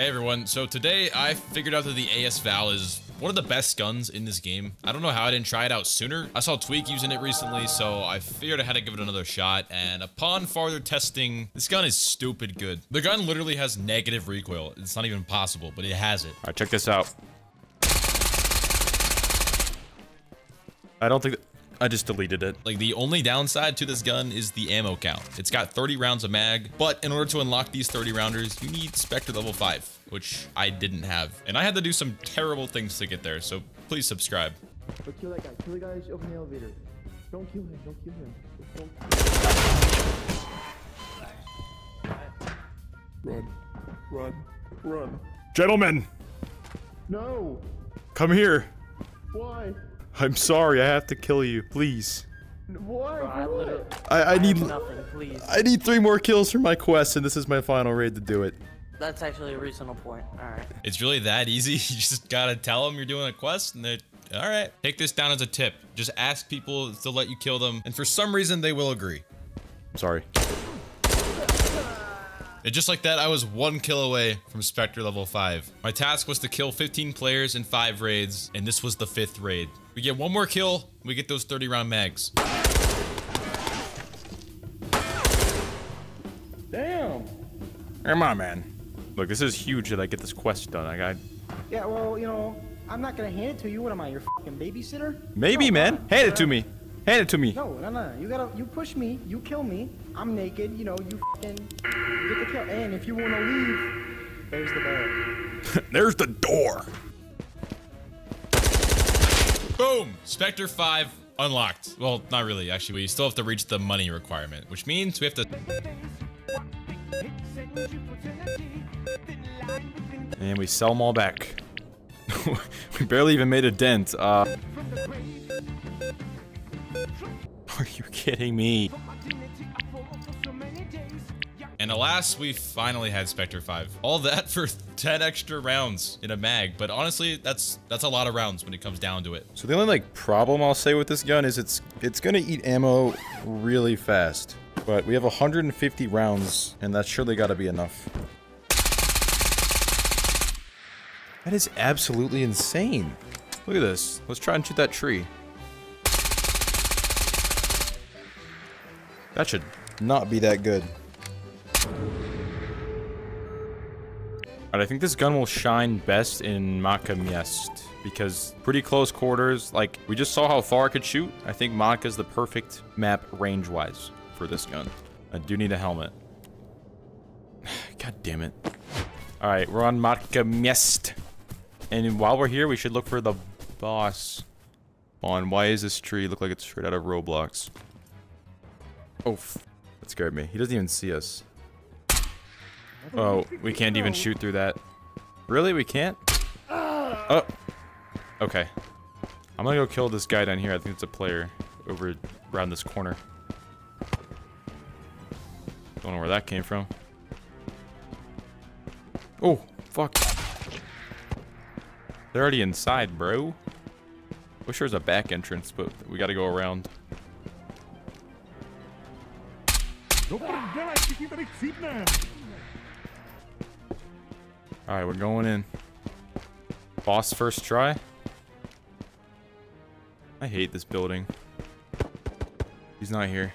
Hey everyone, so today I figured out that the AS Val is one of the best guns in this game. I don't know how I didn't try it out sooner. I saw Tweak using it recently, so I figured I had to give it another shot, and upon farther testing, this gun is stupid good. The gun literally has negative recoil. It's not even possible, but it has it. Alright, check this out. I don't think that I just deleted it. Like, the only downside to this gun is the ammo count. It's got 30 rounds of mag, but in order to unlock these 30 rounders, you need Spectre level 5, which I didn't have. And I had to do some terrible things to get there, so please subscribe. But kill that guy. Kill the guy. Open the elevator. Don't kill him. Don't kill him. Run. Run. Run. Gentlemen! No! Come here! Why? I'm sorry, I have to kill you, please. Why? I need 3 more kills for my quest, and this is my final raid to do it. That's actually a reasonable point. All right. It's really that easy. You just gotta tell them you're doing a quest, and they're all right. Take this down as a tip. Just ask people to let you kill them, and for some reason they will agree. I'm sorry. And just like that, I was 1 kill away from Spectre level 5. My task was to kill 15 players in 5 raids, and this was the 5th raid. We get 1 more kill, we get those 30 round mags. Damn! Come on, man. Look, this is huge that I get this quest done. Yeah, well, you know, I'm not gonna hand it to you. What am I, your fucking babysitter? Maybe, no, man. Hand it to me. Hand it to me. No, no, no. You push me. You kill me. I'm naked. You know, you fucking get the kill. And if you want to leave, there's the door. There's the door. Boom. Spectre 5 unlocked. Well, not really. Actually, we still have to reach the money requirement, which means we have to. And we sell them all back. We barely even made a dent. Are you kidding me? And alas, we finally had Spectre 5. All that for 10 extra rounds in a mag, but honestly, that's a lot of rounds when it comes down to it. So the only like problem I'll say with this gun is it's gonna eat ammo really fast. But we have 150 rounds, and that's surely gotta be enough. That is absolutely insane. Look at this. Let's try and shoot that tree. That should not be that good. Alright, I think this gun will shine best in Matka Miest, because pretty close quarters, like, we just saw how far I could shoot. I think Matka's the perfect map range-wise for this gun. I do need a helmet. God damn it. Alright, we're on Matka Miest. And while we're here, we should look for the boss. Come on, why is this tree look like it's straight out of Roblox? Oh, that scared me. He doesn't even see us. Oh, we can't even shoot through that. Really? We can't? Oh. Okay. I'm gonna go kill this guy down here. I think it's a player over around this corner. Don't know where that came from. Oh, fuck. They're already inside, bro. Wish there was a back entrance, but we gotta go around. Alright, we're going in. Boss first try. I hate this building. He's not here.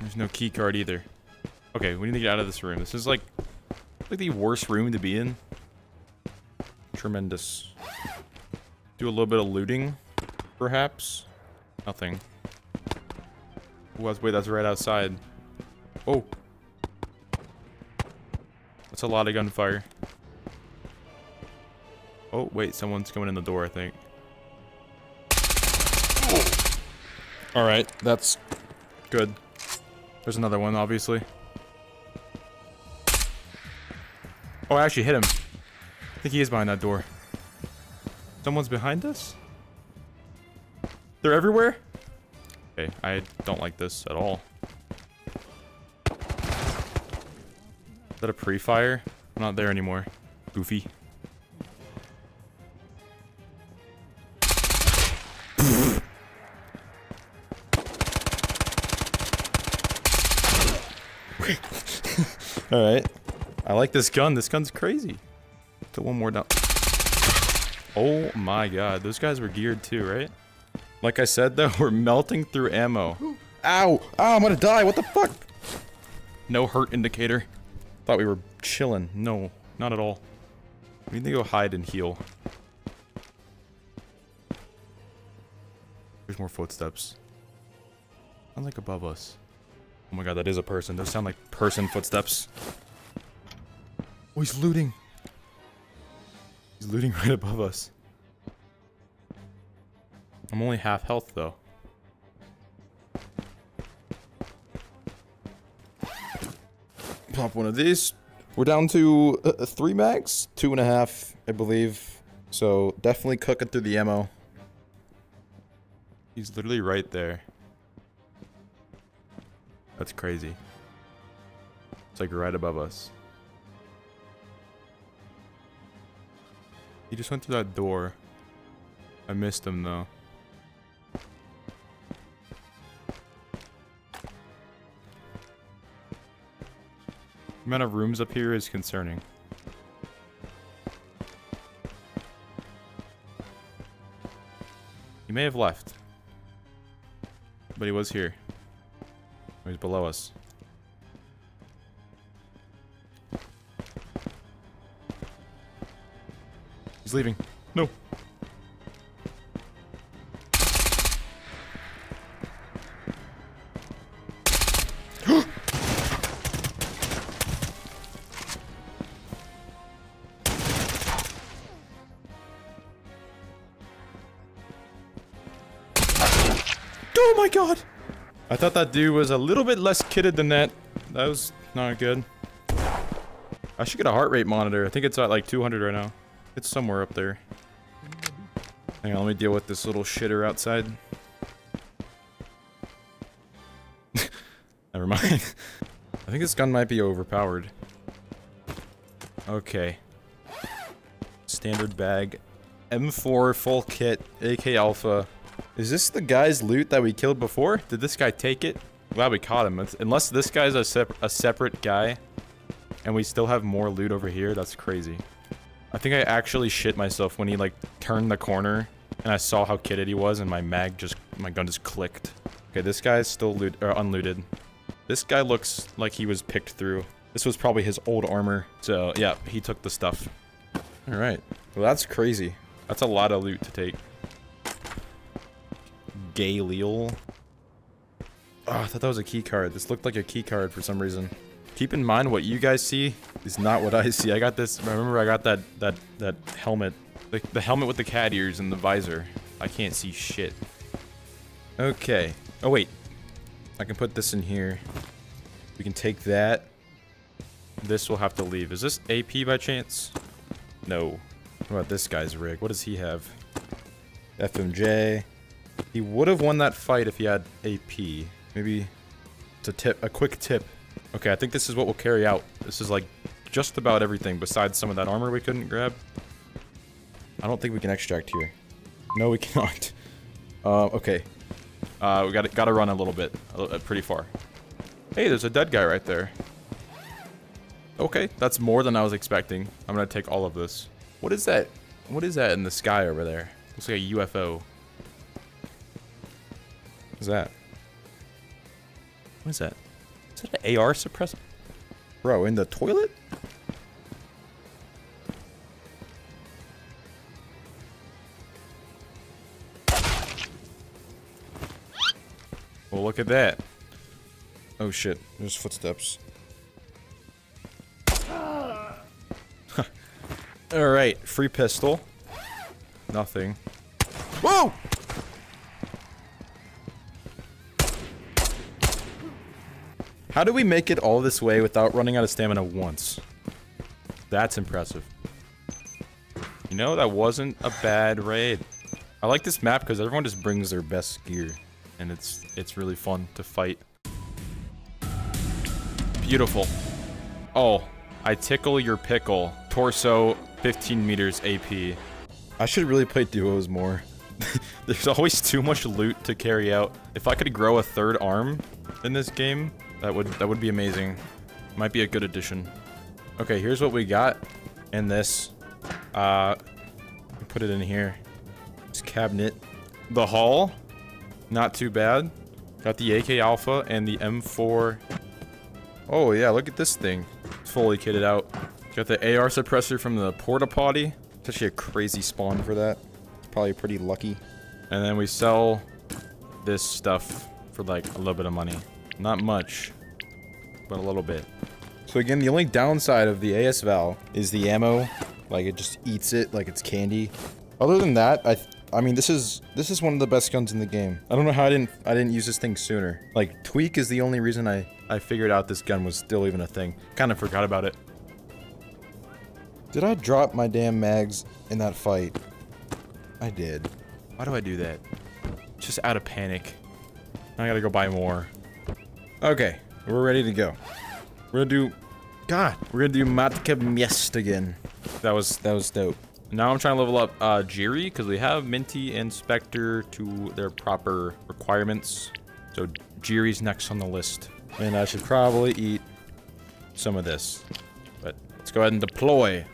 There's no key card either. Okay, we need to get out of this room. This is like the worst room to be in. Tremendous. Do a little bit of looting, perhaps. Nothing. Wait, that's right outside. Oh. That's a lot of gunfire. Oh, wait, someone's coming in the door, I think. Oh. Alright, that's good. There's another one, obviously. Oh, I actually hit him. I think he is behind that door. Someone's behind us? They're everywhere? Okay, I don't like this at all. Is that a pre-fire? I'm not there anymore. Goofy. Alright. I like this gun. This gun's crazy. Put one more down. Oh my god. Those guys were geared too, right? Like I said, though, we're melting through ammo. Ow! Ow, I'm gonna die! What the fuck? No hurt indicator. Thought we were chilling. No, not at all. We need to go hide and heal. There's more footsteps. Sounds like above us. Oh my god, that is a person. Those sound like person footsteps. Oh, he's looting. He's looting right above us. I'm only half health, though. Pop one of these. We're down to 3 max? 2.5, I believe. So, definitely cooking through the ammo. He's literally right there. That's crazy. It's like right above us. He just went through that door. I missed him, though. The amount of rooms up here is concerning. He may have left, but he was here. He's below us. He's leaving. No. Oh my god! I thought that dude was a little bit less kitted than that. That was not good. I should get a heart rate monitor. I think it's at like 200 right now. It's somewhere up there. Hang on, let me deal with this little shitter outside. Never mind. I think this gun might be overpowered. Okay. Standard bag. M4 full kit. AK Alpha. Is this the guy's loot that we killed before? Did this guy take it? Glad we caught him. It's, unless this guy's a separate guy, and we still have more loot over here, that's crazy. I think I actually shit myself when he like turned the corner, and I saw how kitted he was, and my gun just clicked. Okay, this guy's still unlooted. This guy looks like he was picked through. This was probably his old armor. So yeah, he took the stuff. All right. Well, that's crazy. That's a lot of loot to take. Galil. Oh, I thought that was a key card. This looked like a key card for some reason. Keep in mind what you guys see is not what I see. I got this. Remember, I got that helmet, the helmet with the cat ears and the visor. I can't see shit. Okay. Oh wait, I can put this in here. We can take that. This will have to leave. Is this AP by chance? No. What about this guy's rig? What does he have? FMJ. He would have won that fight if he had AP. Maybe it's a quick tip. Okay, I think this is what we'll carry out. This is like just about everything besides some of that armor we couldn't grab. I don't think we can extract here. No, we cannot. Okay. We gotta run a little bit, pretty far. Hey, there's a dead guy right there. Okay, that's more than I was expecting. I'm gonna take all of this. What is that? What is that in the sky over there? Looks like a UFO. What's that? What is that? Is that an AR suppressor? Bro, in the toilet? Well, look at that. Oh shit, there's footsteps. Alright, free pistol. Nothing. Whoa! How do we make it all this way without running out of stamina once? That's impressive. You know, that wasn't a bad raid. I like this map because everyone just brings their best gear. And it's really fun to fight. Beautiful. Oh, I tickle your pickle. Torso, 15 meters AP. I should really play duos more. There's always too much loot to carry out. If I could grow a third arm in this game, that would be amazing. Might be a good addition. Okay, here's what we got in this. Put it in here. This cabinet. The haul. Not too bad. Got the AK Alpha and the M4. Oh, yeah, look at this thing. It's fully kitted out. Got the AR suppressor from the porta potty. It's actually a crazy spawn for that. Probably pretty lucky. And then we sell this stuff for like a little bit of money. Not much, but a little bit. So again, the only downside of the AS Val is the ammo. Like, it just eats it like it's candy. Other than that, I mean, this is one of the best guns in the game. I don't know how I didn't use this thing sooner. Like, Tweak is the only reason I figured out this gun was still even a thing. Kind of forgot about it. Did I drop my damn mags in that fight? I did. Why do I do that? Just out of panic. I gotta go buy more. Okay, we're ready to go. We're gonna do... God! We're gonna do Matka Miest again. That was dope. Now I'm trying to level up Jiri, because we have Minty and Spectre to their proper requirements. So Jiri's next on the list. And I should probably eat some of this. But let's go ahead and deploy.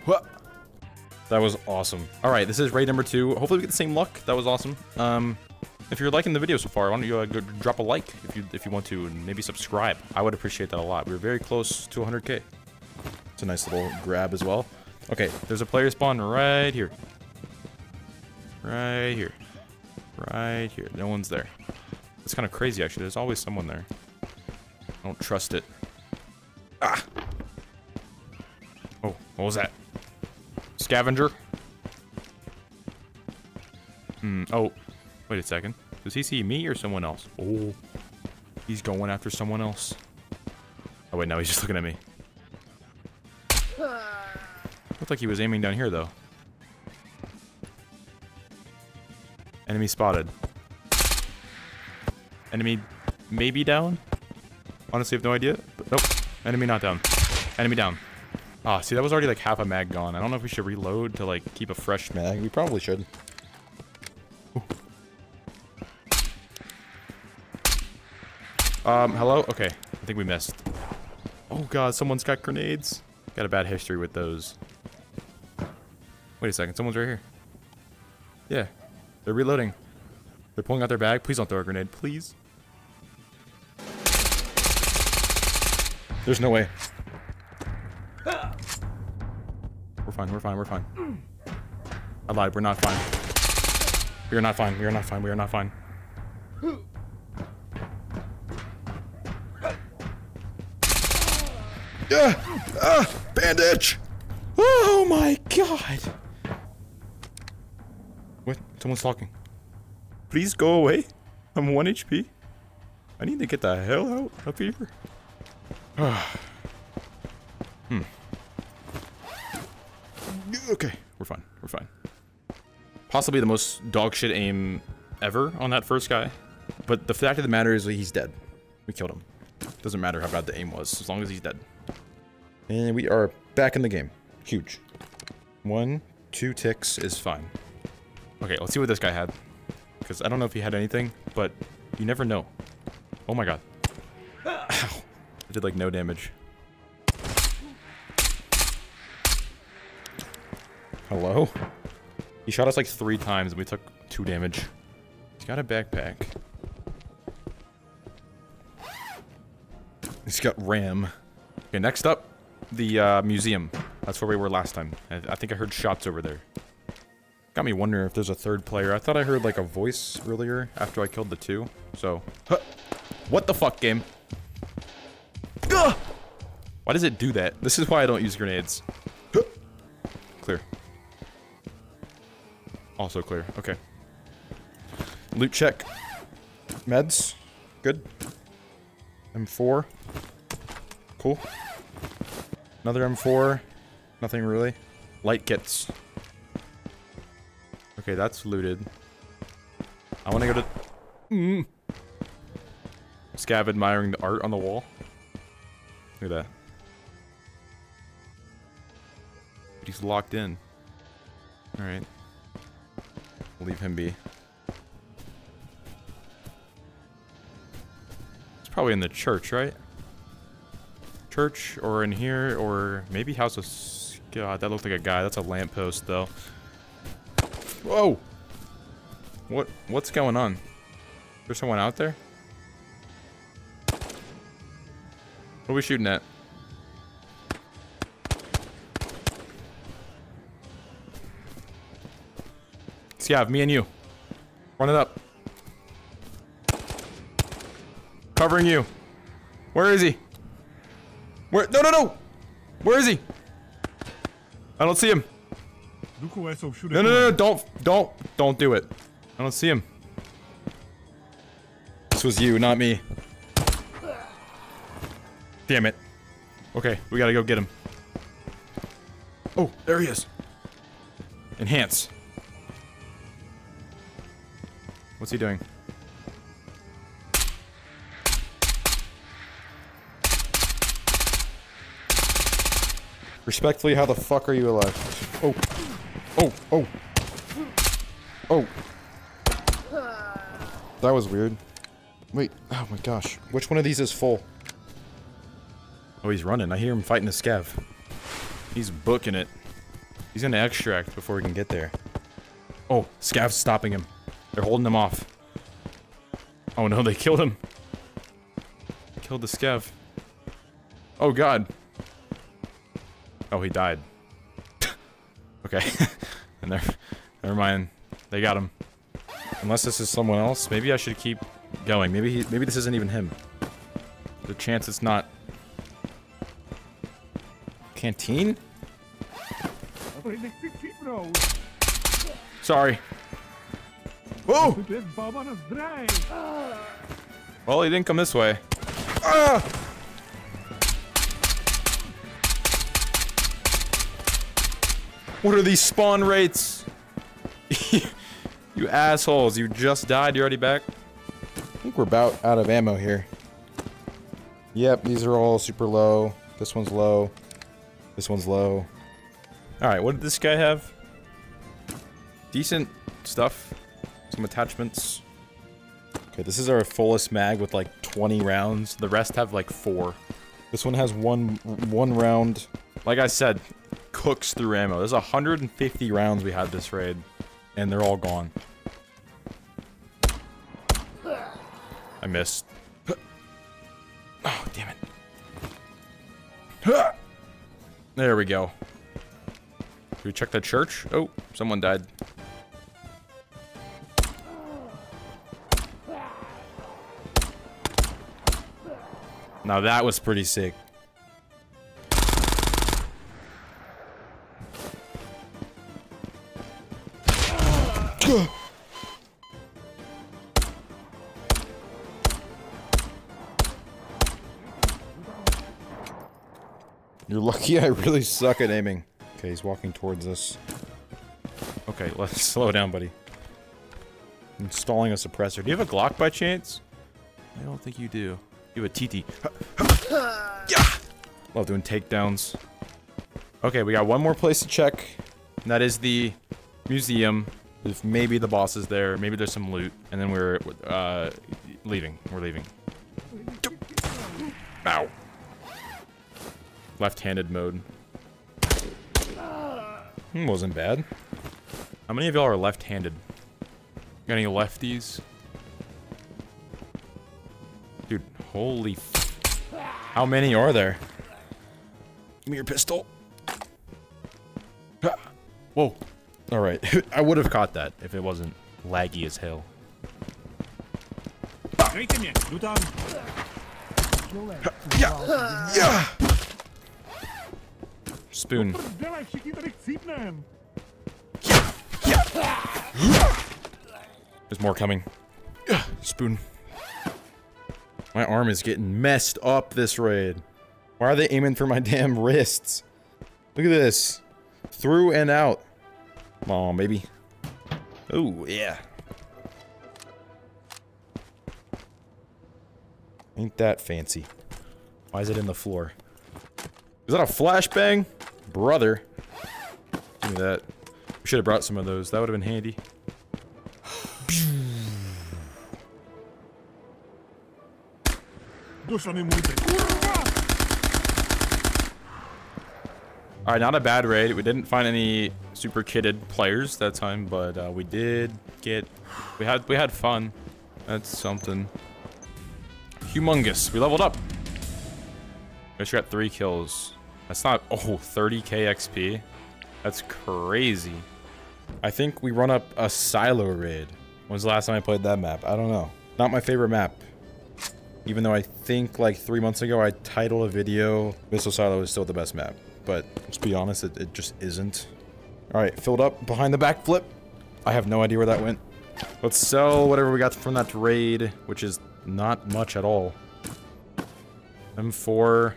That was awesome. All right, this is raid number 2. Hopefully we get the same luck. That was awesome. If you're liking the video so far, why don't you go drop a like if you want to, and maybe subscribe. I would appreciate that a lot. We're very close to 100K. It's a nice little grab as well. Okay, there's a player spawn right here. Right here. Right here. No one's there. It's kind of crazy, actually. There's always someone there. I don't trust it. Ah! Oh, what was that? Scavenger? Hmm, oh. Wait a second. Does he see me or someone else? Oh. He's going after someone else. Oh, wait, no, he's just looking at me. Looked like he was aiming down here, though. Enemy spotted. Enemy maybe down? Honestly, I have no idea. But nope. Enemy not down. Enemy down. Ah, see, that was already like half a mag gone. I don't know if we should reload to like keep a fresh mag. We probably should. Ooh. Hello? Okay. I think we missed. Oh god, someone's got grenades. Got a bad history with those. Wait a second, someone's right here. Yeah. They're reloading. They're pulling out their bag. Please don't throw a grenade, please. There's no way. We're fine, we're fine, we're fine. I lied, we're not fine. We are not fine, we are not fine, we are not fine. Bandage! Oh my god! What? Someone's talking. Please go away. I'm 1 HP. I need to get the hell out of here. Hmm. Okay, we're fine. We're fine. Possibly the most dog shit aim ever on that first guy. But the fact of the matter is he's dead. We killed him. Doesn't matter how bad the aim was, as long as he's dead. And we are back in the game. Huge. 1, 2 ticks is fine. Okay, let's see what this guy had. Because I don't know if he had anything, but you never know. Oh my god. Ow. I did like no damage. Hello? He shot us like 3 times and we took 2 damage. He's got a backpack. He's got RAM. Okay, next up, the museum. That's where we were last time. I think I heard shots over there. Got me wondering if there's a third player. I thought I heard like a voice earlier after I killed the 2. So, huh. What the fuck, game? Gah! Why does it do that? This is why I don't use grenades. Huh. Clear. Also clear. Okay. Loot check. Meds. Good. M4. Cool. Another M4. Nothing really. Light kits. Okay, that's looted. I want to go to... Scav admiring the art on the wall. Look at that. But he's locked in. Alright. Leave him be. It's probably in the church, right? church or in here or maybe house of... God, that looked like a guy. That's a lamppost, though. Whoa! What's going on? Is there someone out there? What are we shooting at? Scav, me and you. Run it up. Covering you. Where is he? Where? No, no, no! Where is he? I don't see him. No, no, no, don't do it. I don't see him. This was you, not me. Damn it. Okay, we gotta go get him. Oh, there he is. Enhance. What's he doing? Respectfully, how the fuck are you alive? Oh. Oh. Oh. Oh. That was weird. Wait. Oh my gosh. Which one of these is full? Oh, he's running. I hear him fighting the scav. He's booking it. He's gonna extract before we can get there. Oh, scav's stopping him. They're holding him off. Oh no, they killed him. They killed the scav. Oh god. Oh, he died. Okay. Never mind. They got him. Unless this is someone else, maybe I should keep going. Maybe this isn't even him. The chance it's not. Canteen? Sorry. Whoa! Well, he didn't come this way. Ah! What are these spawn rates? You assholes, you just died, you're already back? I think we're about out of ammo here. Yep, these are all super low. This one's low. This one's low. Alright, what did this guy have? Decent stuff. Some attachments. Okay, this is our fullest mag with like 20 rounds. The rest have like 4. This one has one round. Like I said, cooks through ammo. There's 150 rounds we had this raid, and they're all gone. I missed. Oh, damn it. There we go. Should we check the church? Oh, someone died. Now that was pretty sick. You're lucky I really suck at aiming. Okay, he's walking towards us. Okay, let's slow down, buddy. Installing a suppressor. Do you have a Glock by chance? I don't think you do. You have a TT. Love doing takedowns. Okay, we got one more place to check. And that is the museum. If maybe the boss is there, maybe there's some loot, and then we're leaving. We're leaving. Ow. Left-handed mode. Wasn't bad. How many of y'all are left-handed? Got any lefties? Dude, holy f... How many are there? Give me your pistol. Whoa. Alright, I would have caught that if it wasn't laggy as hell. Yeah. Spoon. There's more coming. Spoon. My arm is getting messed up this raid. Why are they aiming for my damn wrists? Look at this. Through and out. Come on, baby. Oh, yeah. Ain't that fancy. Why is it in the floor? Is that a flashbang? Brother. Give me that. We should have brought some of those. That would have been handy. All right, not a bad raid. We didn't find any super kitted players that time, but we did get... We had fun. That's something. Humongous. We leveled up. We just got 3 kills. That's not... Oh, 30k XP. That's crazy. I think we run up a silo raid. When's the last time I played that map? I don't know. Not my favorite map. Even though I think like 3 months ago I titled a video, Missile Silo is still the best map. But let's be honest, it just isn't. All right, filled up behind the back flip. I have no idea where that went. Let's sell whatever we got from that raid, which is not much at all. M4.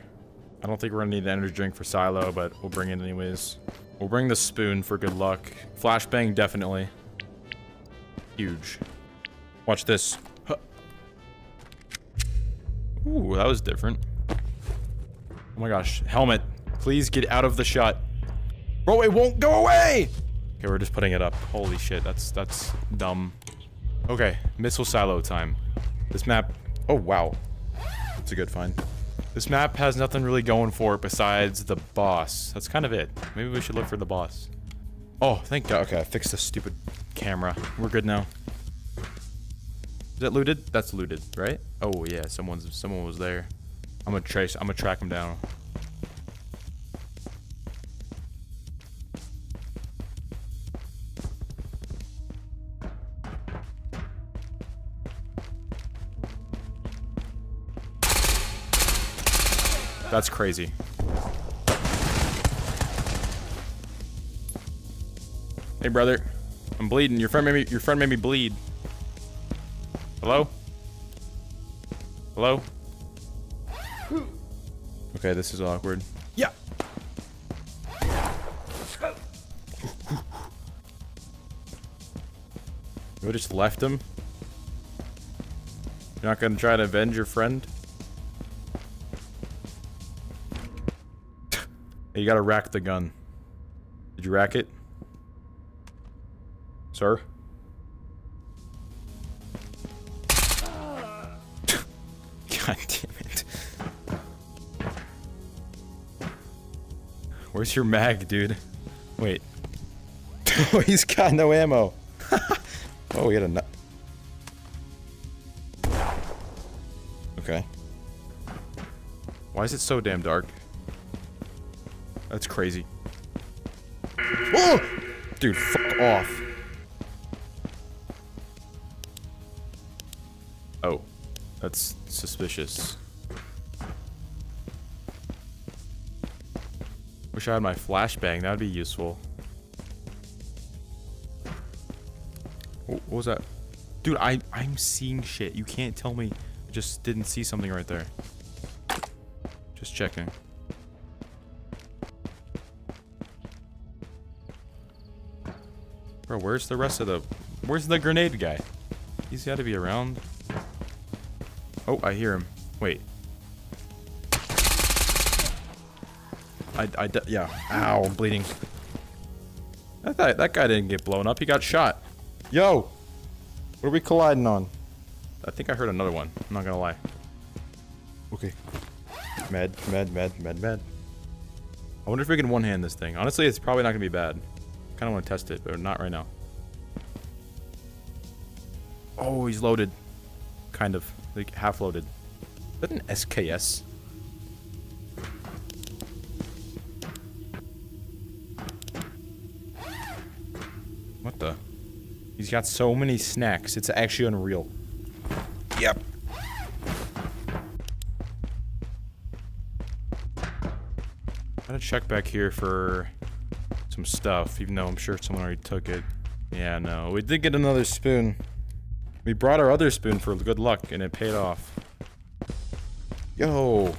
I don't think we're gonna need an energy drink for Silo, but we'll bring it anyways. We'll bring the spoon for good luck. Flashbang, definitely. Huge. Watch this. Huh. Ooh, that was different. Oh my gosh, helmet. Please get out of the shot. Bro, it won't go away! Okay, we're just putting it up. Holy shit, that's dumb. Okay, Missile Silo time. This map... Oh, wow. That's a good find. This map has nothing really going for it besides the boss. That's kind of it. Maybe we should look for the boss. Oh, thank God. Okay, I fixed this stupid camera. We're good now. Is that looted? That's looted, right? Oh, yeah, someone was there. I'm gonna track him down. That's crazy. Hey, brother. I'm bleeding. Your friend made me bleed. Hello? Hello? Okay, this is awkward. Yeah. You just left him? You're not gonna try to avenge your friend? You gotta rack the gun. Did you rack it? Sir? God damn it. Where's your mag, dude? Wait. Oh, he's got no ammo. Oh, we got a nut. Okay. Why is it so damn dark? That's crazy. Oh! Dude, fuck off. Oh. That's suspicious. Wish I had my flashbang, that would be useful. Oh, what was that? Dude, I'm seeing shit. You can't tell me. I just didn't see something right there. Just checking. Bro, where's the rest of the... Where's the grenade guy? He's gotta be around. Oh, I hear him. Wait. Yeah. Ow, I'm bleeding. I thought that guy didn't get blown up. He got shot. Yo! What are we colliding on? I think I heard another one. I'm not gonna lie. Okay. Med. I wonder if we can one-hand this thing. Honestly, it's probably not gonna be bad. I kind of want to test it, but not right now. Oh, he's loaded. Kind of. Like, half loaded. Is that an SKS? What the? He's got so many snacks. It's actually unreal. Yep. I'm gonna check back here for... some stuff, even though I'm sure someone already took it. Yeah, no, we did get another spoon. We brought our other spoon for good luck, and it paid off. Yo!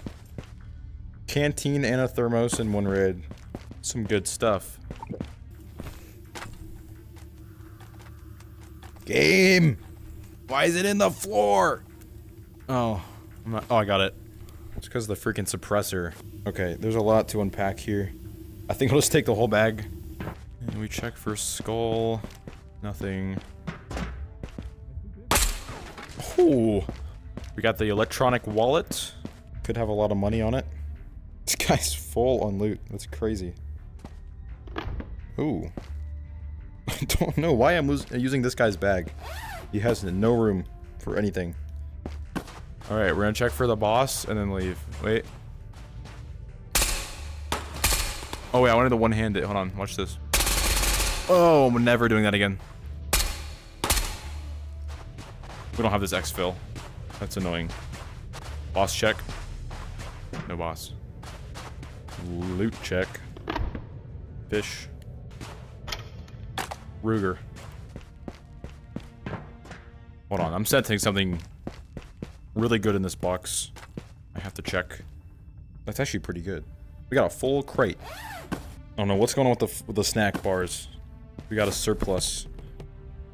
Canteen and a thermos in one raid. Some good stuff. Game! Why is it in the floor? Oh, I got it. It's because of the freaking suppressor. Okay, there's a lot to unpack here. I think I'll just take the whole bag. And we check for skull. Nothing. Oh, we got the electronic wallet. Could have a lot of money on it. This guy's full on loot. That's crazy. Ooh. I don't know why I'm using this guy's bag. He has no room for anything. Alright, we're gonna check for the boss and then leave. Wait. Oh wait, I wanted to one-hand it. Hold on, watch this. Oh, I'm never doing that again. We don't have this X-Fill. That's annoying. Boss check. No boss. Loot check. Fish. Ruger. Hold on, I'm sensing something really good in this box. I have to check. That's actually pretty good. We got a full crate. I don't know what's going on with the snack bars. We got a surplus.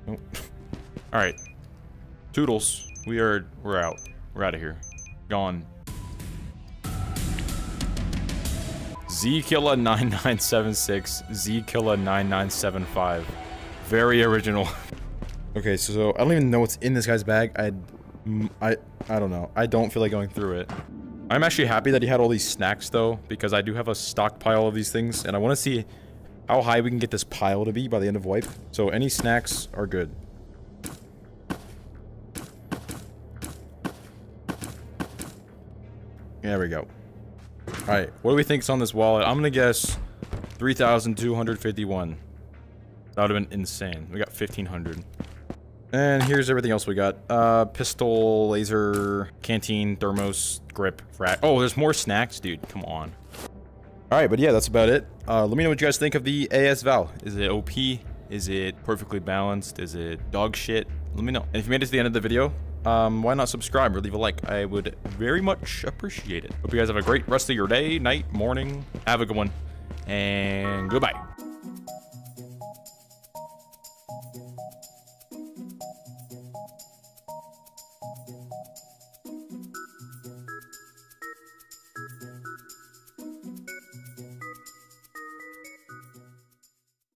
Nope. All right, toodles. We're out. We're out of here. Gone. ZKilla9976. ZKilla9975. Very original. Okay, so I don't even know what's in this guy's bag. I don't know. I don't feel like going through it. I'm actually happy that he had all these snacks though, because I do have a stockpile of these things, and I want to see how high we can get this pile to be by the end of wipe. So any snacks are good. There we go. Alright, what do we think's on this wallet? I'm gonna guess 3,251. That would have been insane. We got 1,500. And here's everything else we got. Pistol, laser, canteen, thermos, grip, rack. Oh, there's more snacks, dude. Come on. All right, but yeah, that's about it. Let me know what you guys think of the AS Val. Is it OP? Is it perfectly balanced? Is it dog shit? Let me know. And if you made it to the end of the video, why not subscribe or leave a like? I would very much appreciate it. Hope you guys have a great rest of your day, night, morning. Have a good one. And goodbye.